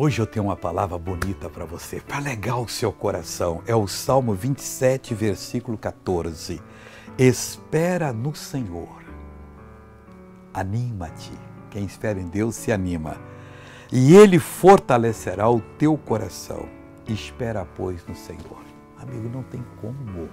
Hoje eu tenho uma palavra bonita para você, para alegrar o seu coração. É o Salmo 27, versículo 14. Espera no Senhor, anima-te. Quem espera em Deus se anima. E Ele fortalecerá o teu coração. Espera, pois, no Senhor. Amigo, não tem como.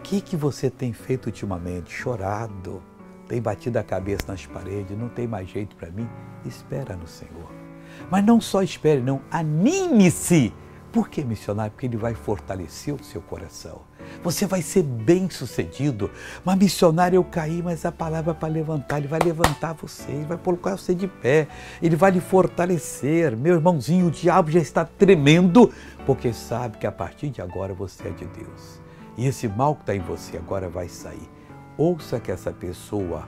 O que você tem feito ultimamente? Chorado, tem batido a cabeça nas paredes, não tem mais jeito para mim? Espera no Senhor. Mas não só espere, não, anime-se. Por que, missionário? Porque Ele vai fortalecer o seu coração. Você vai ser bem-sucedido. Mas, missionário, eu caí, mas a palavra é para levantar. Ele vai levantar você, Ele vai colocar você de pé. Ele vai lhe fortalecer. Meu irmãozinho, o diabo já está tremendo, porque sabe que a partir de agora você é de Deus. E esse mal que está em você agora vai sair. Ouça que essa pessoa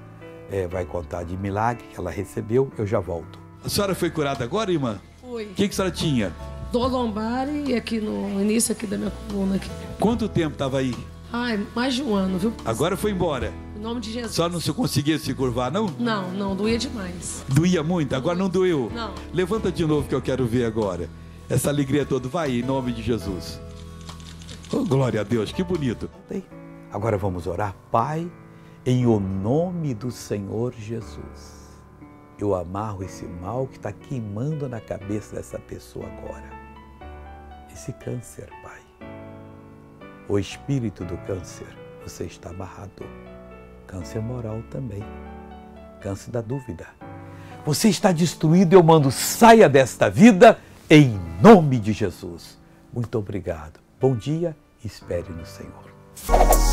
vai contar de milagre que ela recebeu. Eu já volto. A senhora foi curada agora, irmã? Foi. O que a senhora tinha? Dor lombar e aqui no início aqui da minha coluna. Aqui. Quanto tempo estava aí? Ai, mais de um ano, viu? Agora foi embora. Em nome de Jesus. Só não se conseguia se curvar, não? Não, não, doía demais. Doía muito? Agora não doeu? Não. Levanta de novo que eu quero ver agora. Essa alegria toda. Vai em nome de Jesus. Oh, glória a Deus, que bonito. Agora vamos orar. Pai, em o nome do Senhor Jesus, eu amarro esse mal que está queimando na cabeça dessa pessoa agora. Esse câncer, Pai. O espírito do câncer, você está amarrado. Câncer moral também. Câncer da dúvida. Você está destruído, eu mando, saia desta vida em nome de Jesus. Muito obrigado. Bom dia, espere no Senhor.